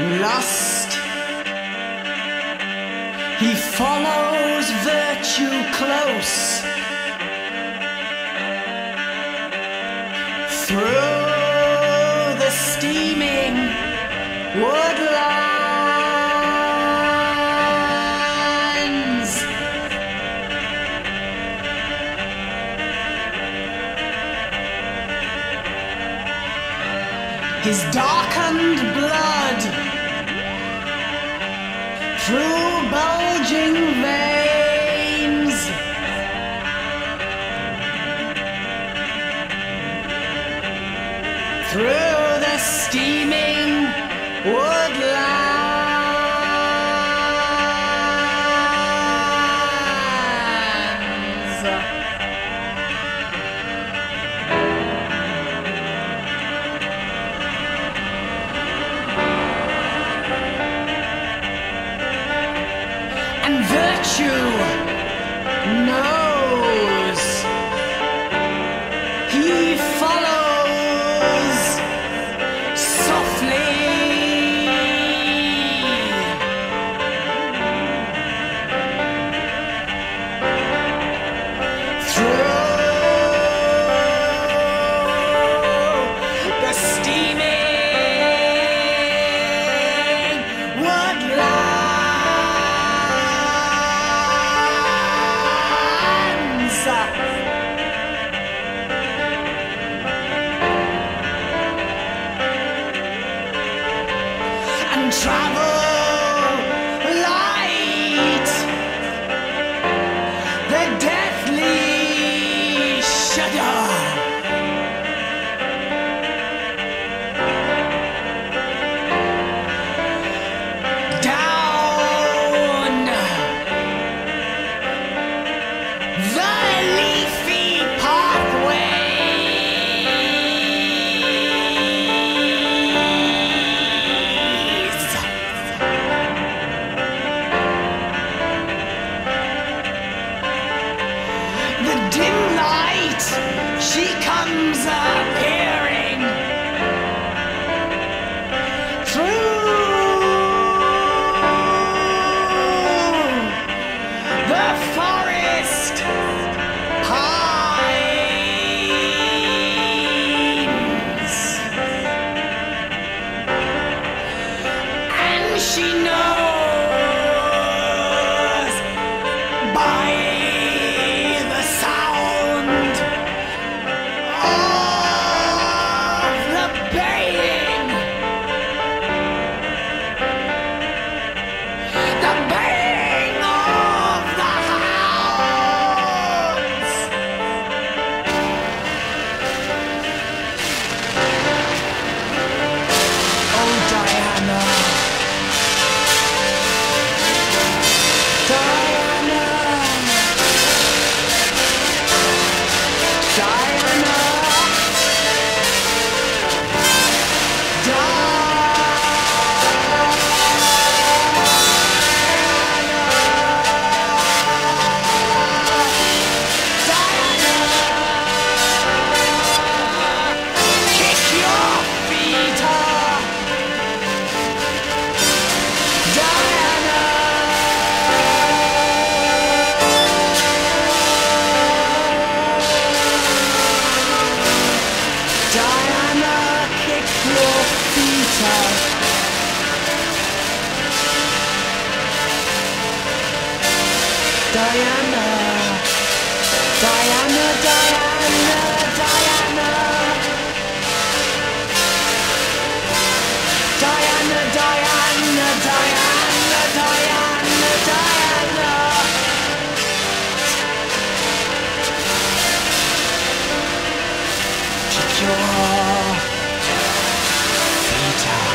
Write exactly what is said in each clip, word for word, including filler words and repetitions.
lust. He follows virtue close through the steaming woodlands. His darkened blood through bulging veins through the steaming woodlands. And virtue knows. He follows softly. And travel light, the deathly shudder down the leafy pathway. She comes appearing through the forest pines, and she knows by Diana, Diana, Diana, Diana, Diana, Diana, Diana, Diana, Diana, kick your feet up.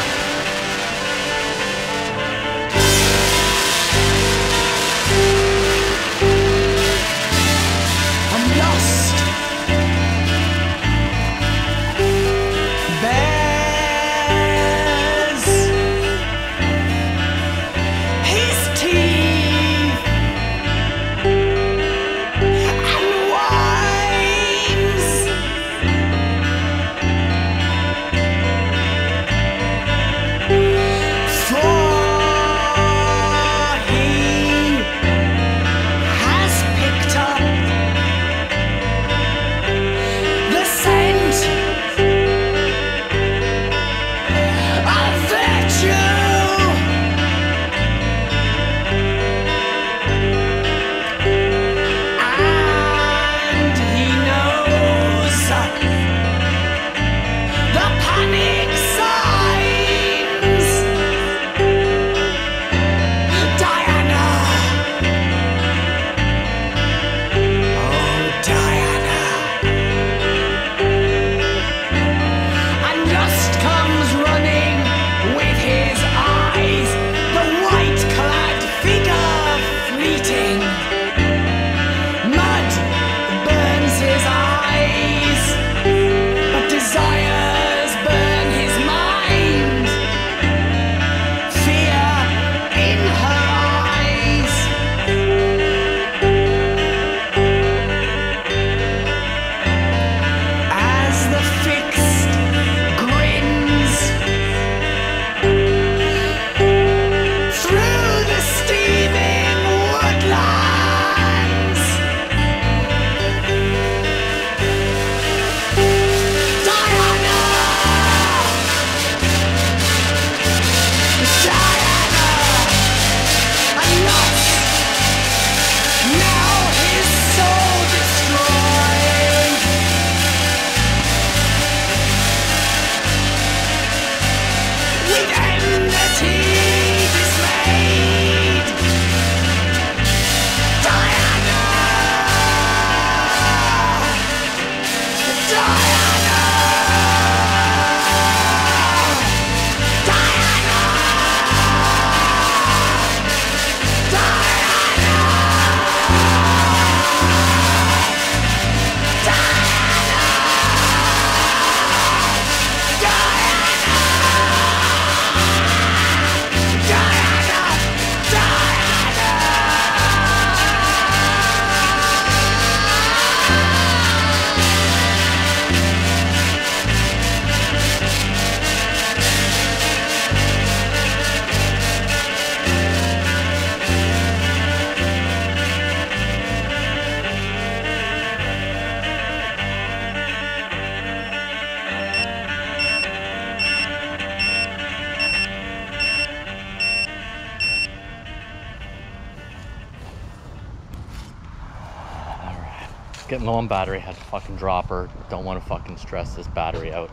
getting low on battery, had to fucking drop her. Don't want to fucking stress this battery out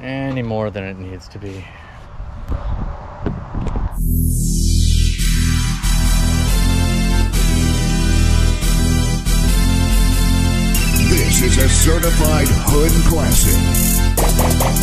any more than it needs to be. This is a certified hood classic.